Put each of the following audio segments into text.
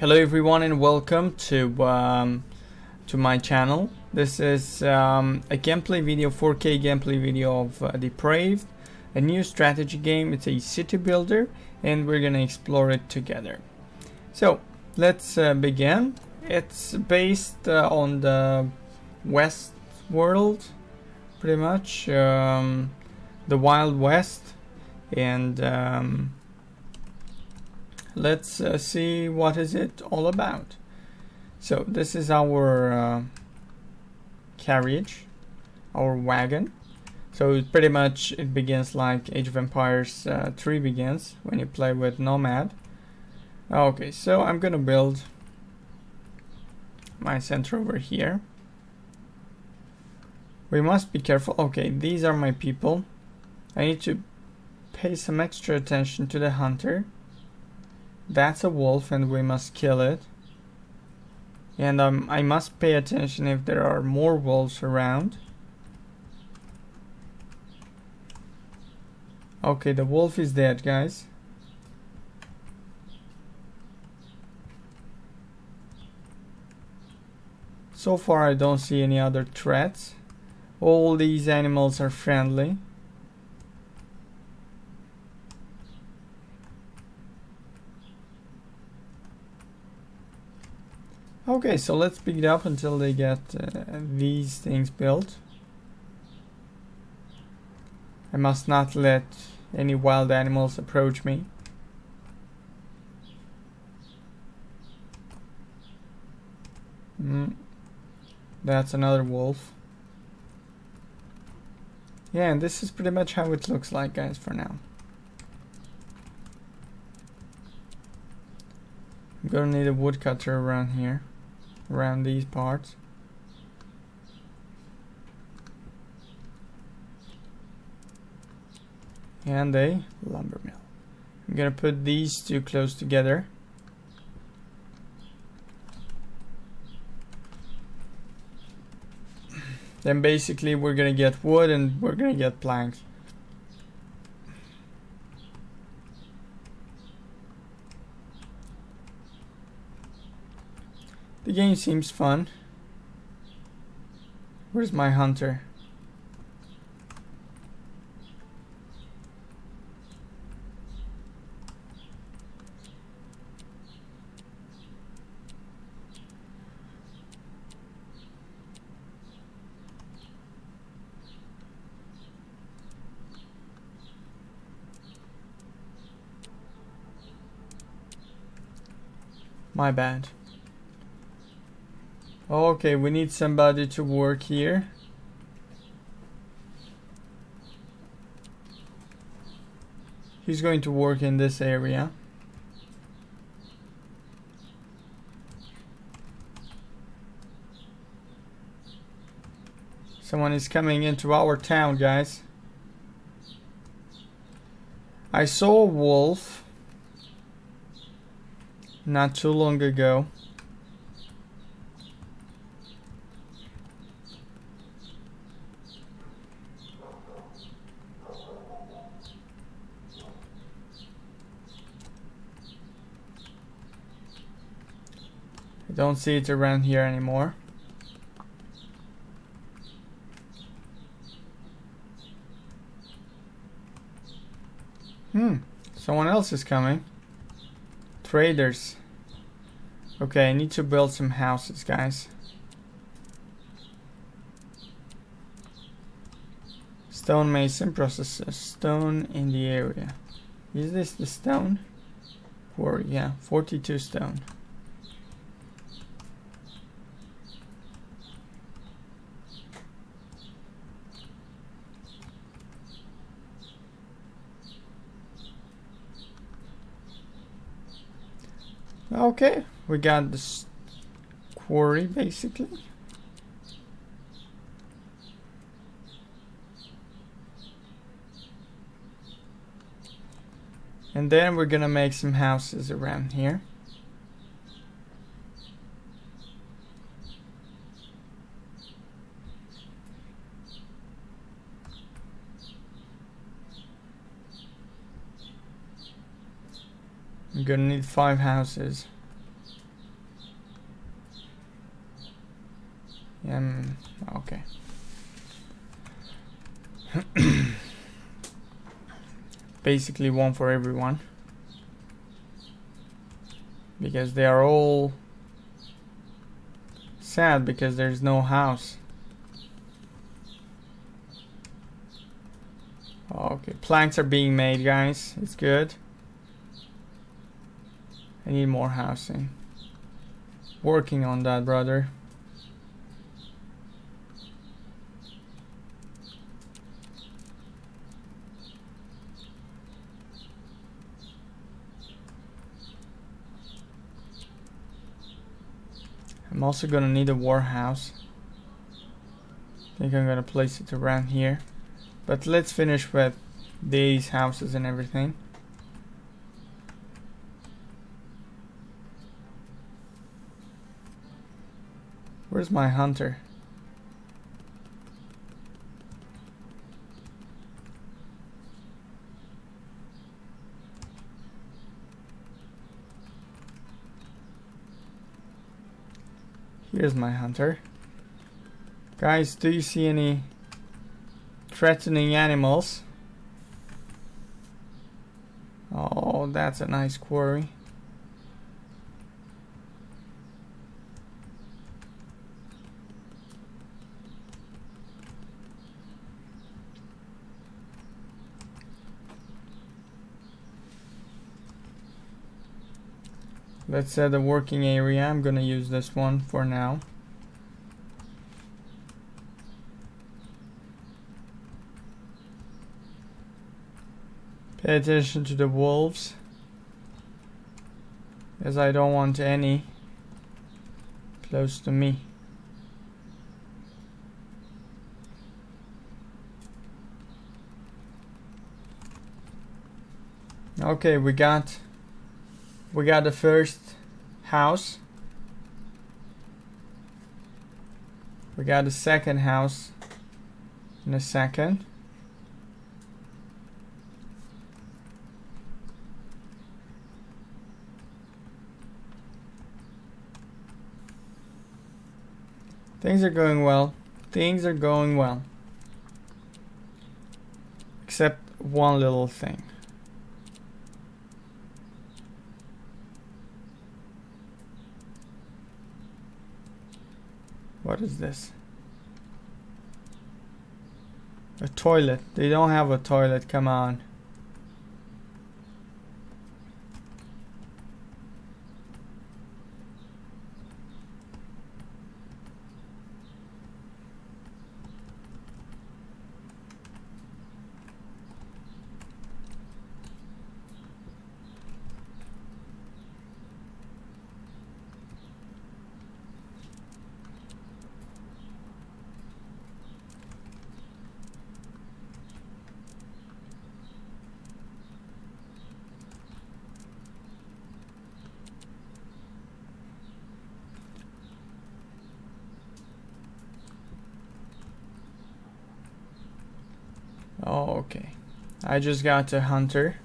Hello everyone and welcome to my channel. This is a gameplay video, 4K gameplay video of Depraved, a new strategy game. It's a city builder and we're gonna explore it together. So let's begin. It's based on the West world, pretty much the Wild West, and let's see what is it all about. So this is our carriage, our wagon. So pretty much it begins like Age of Empires 3 begins when you play with Nomad. Okay, so I'm gonna build my center over here. We must be careful. Okay, these are my people. I need to pay some extra attention to the hunter. That's a wolf and we must kill it. And I must pay attention if there are more wolves around. Okay, the wolf is dead, guys. So far I don't see any other threats. All these animals are friendly. Okay, so let's pick it up until they get these things built. I must not let any wild animals approach me. That's another wolf. Yeah, and this is pretty much how it looks like, guys, for now. I'm gonna need a woodcutter around here. Around these parts. And a lumber mill. I'm gonna put these two close together. Then basically we're gonna get wood and we're gonna get planks. The game seems fun. Where's my hunter? My bad. Okay, we need somebody to work here. He's going to work in this area. Someone is coming into our town, guys. I saw a wolf not too long ago. Don't see it around here anymore. Someone else is coming. Traders. Okay, I need to build some houses, guys. Stonemason processes stone in the area. Is this the stone? Quarry, yeah, 42 stone. Okay, we got this quarry basically. And then we're gonna make some houses around here. I'm gonna need 5 houses. Okay. Basically one for everyone, because they are all sad because there's no house. Okay, planks are being made, guys. It's good. I need more housing. Working on that, brother. I'm also gonna need a warehouse. I think I'm gonna place it around here. But let's finish with these houses and everything. Where's my hunter? Here's my hunter. Guys, do you see any threatening animals? Oh, that's a nice quarry. Let's set the working area. I'm gonna use this one for now. Pay attention to the wolves, as I don't want any close to me. Okay, we got the first house. We got the second house in a second. Things are going well. Things are going well. Except one little thing. What is this? A toilet. They don't have a toilet, come on. Oh, okay. I just got a hunter.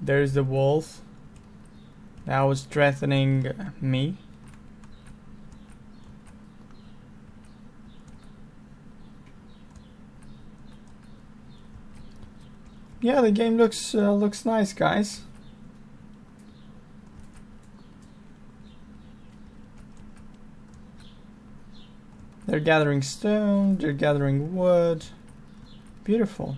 There's the wolf that was threatening me. Yeah, the game looks nice, guys. They're gathering stone, they're gathering wood. Beautiful.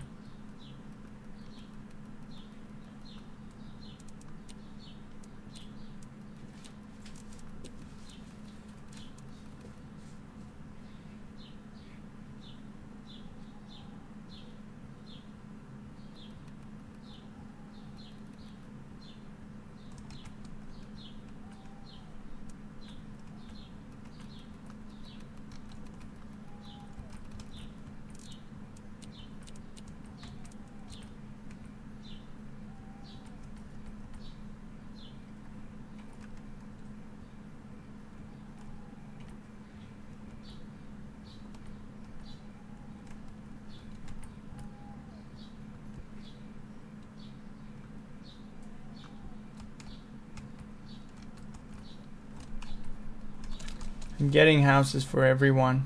I'm getting houses for everyone.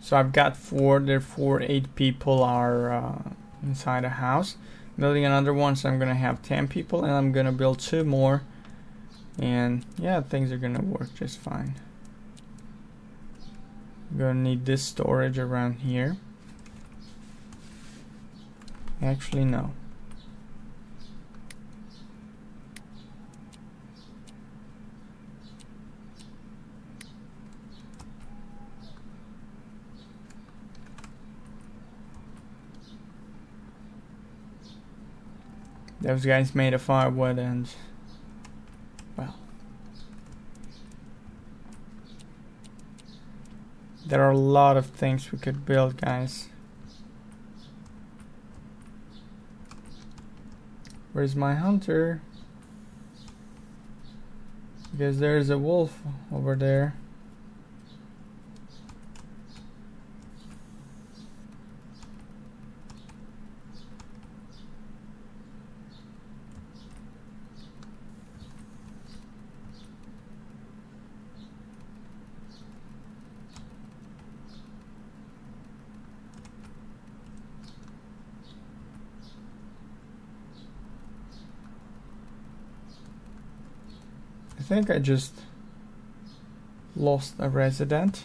So I've got four, therefore 8 people are inside a house. Building another one, so I'm gonna have 10 people, and I'm gonna build 2 more. And yeah, things are gonna work just fine. I'm gonna need this storage around here. Actually, no. Those guys made a firewood and, well, there are a lot of things we could build, guys. Where's my hunter? Because there's a wolf over there. I think I just lost a resident.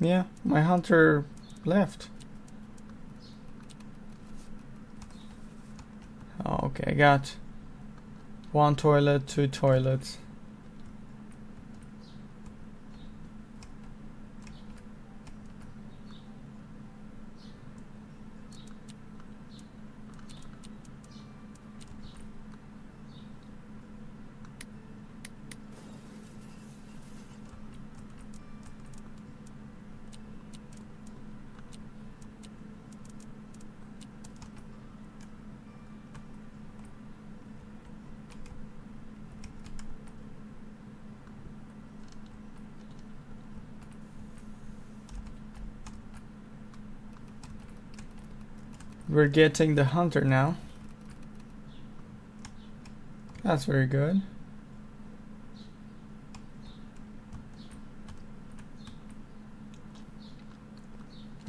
Yeah, my hunter left. Okay, I got 1 toilet, 2 toilets. We're getting the hunter now. That's very good.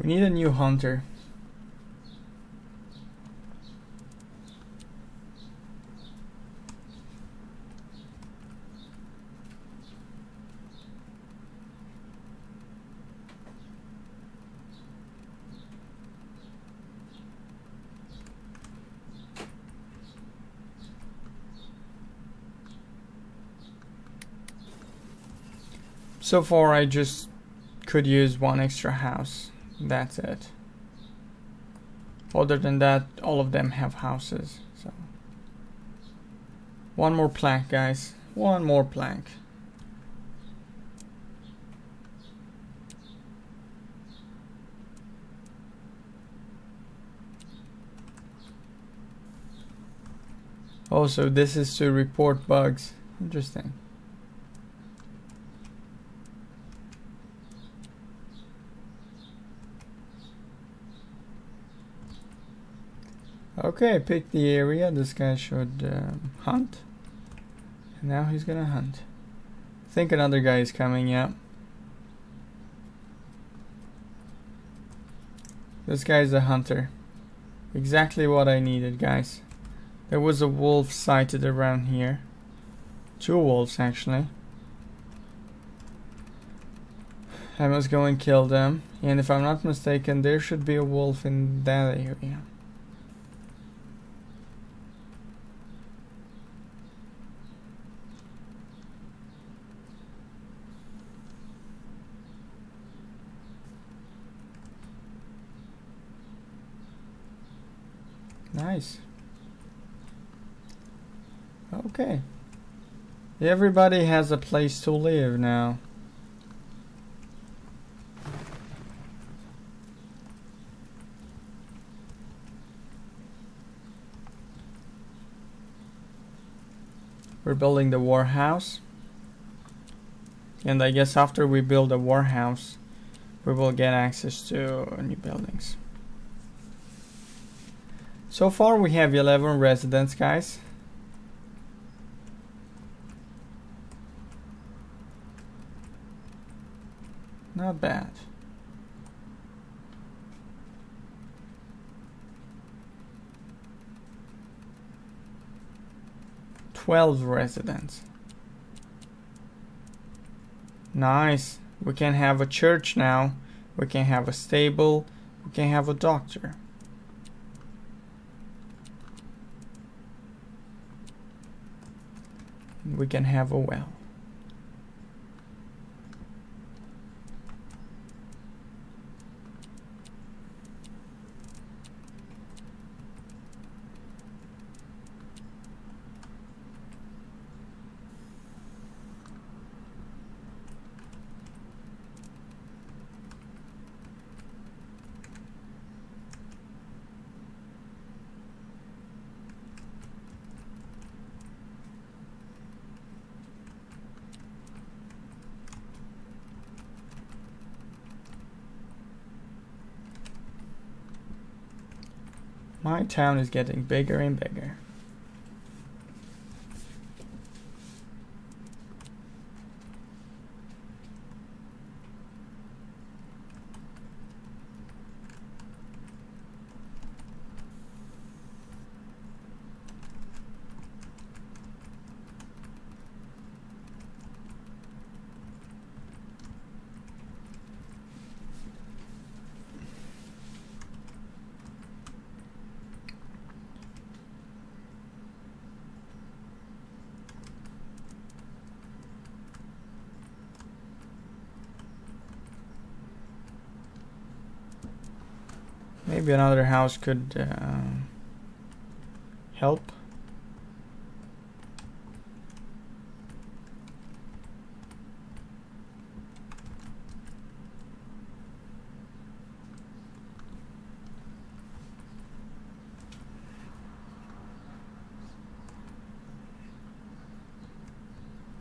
We need a new hunter. So far, I just could use 1 extra house. That's it. Other than that, all of them have houses. So, 1 more plank, guys. 1 more plank. Also, this is to report bugs. Interesting. Okay, pick the area. This guy should hunt. And now he's gonna hunt. I think another guy is coming, yeah. This guy's a hunter. Exactly what I needed, guys. There was a wolf sighted around here. 2 wolves, actually. I must go and kill them. And if I'm not mistaken, there should be a wolf in that area. Nice. Okay. Everybody has a place to live now. We're building the warehouse. And I guess after we build a warehouse, we will get access to new buildings. So far we have 11 residents, guys. Not bad. Twelve residents. Nice. We can have a church now. We can have a stable. We can have a doctor. We can have a well. My town is getting bigger and bigger. Maybe another house could help.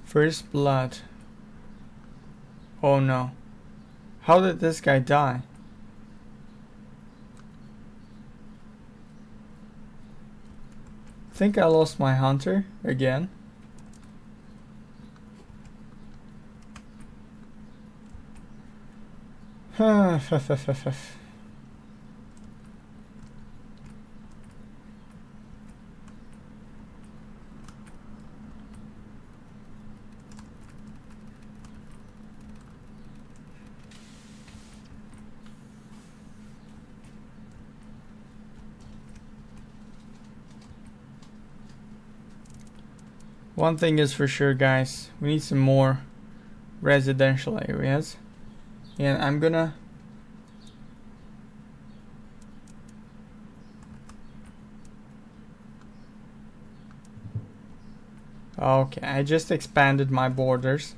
First blood. Oh no. How did this guy die? I think I lost my hunter again. One thing is for sure, guys, we need some more residential areas, and I'm gonna okay, I just expanded my borders.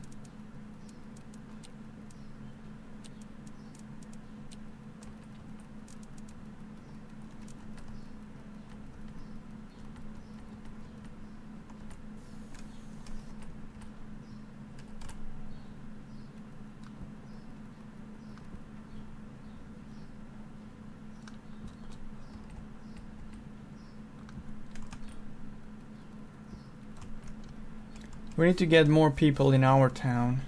We need to get more people in our town.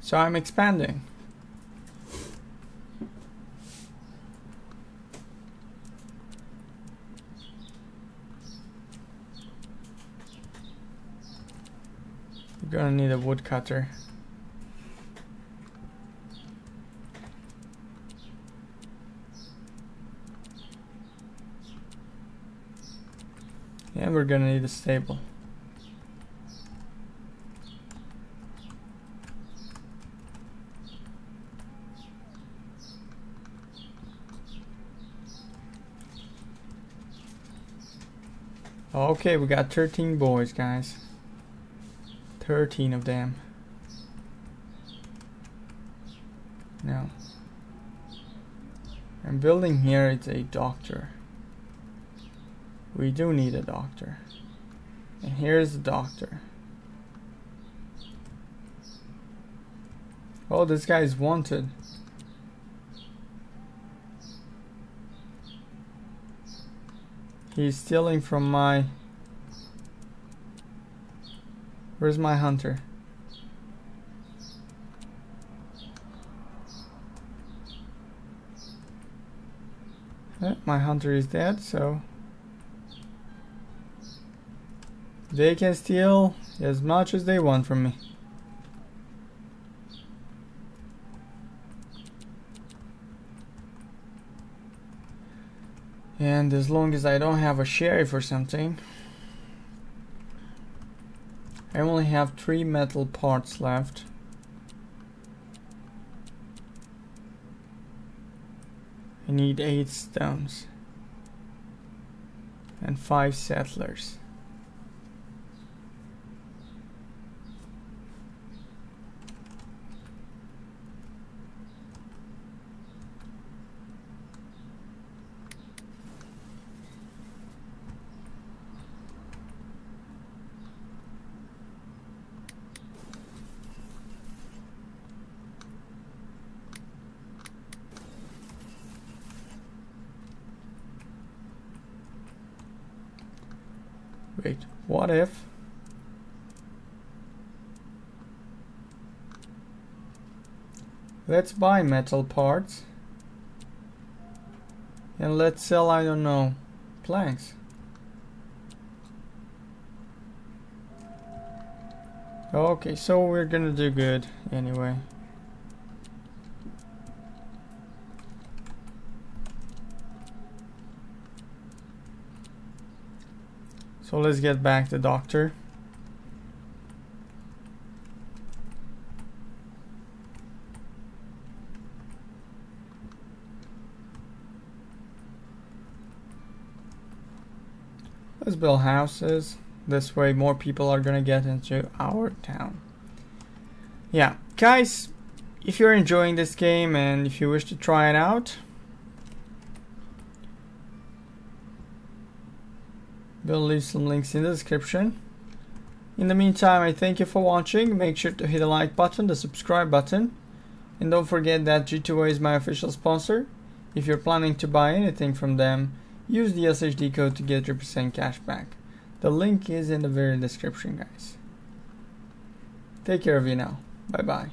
So I'm expanding. Gonna need a woodcutter. And we're gonna need a stable. Okay, we got 13 boys, guys. 13 of them. Now, I'm building here, it's a doctor. We do need a doctor. And here's the doctor. Oh, this guy's wanted. He's stealing from my... Where's my hunter? My hunter is dead, so... They can steal as much as they want from me. And as long as I don't have a sheriff or something, I only have 3 metal parts left. I need 8 stones and 5 settlers. Wait, what if? Let's buy metal parts and let's sell, I don't know, planks. Okay, so we're gonna do good anyway. So let's get back the doctor. Let's build houses. This way more people are gonna get into our town. Yeah, guys, if you're enjoying this game and if you wish to try it out, we'll leave some links in the description. In the meantime, I thank you for watching. Make sure to hit the like button, the subscribe button, and don't forget that G2A is my official sponsor. If you're planning to buy anything from them, use the SHD code to get 3% cash back. The link is in the very description, guys. Take care of you now. Bye bye.